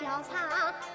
交叉。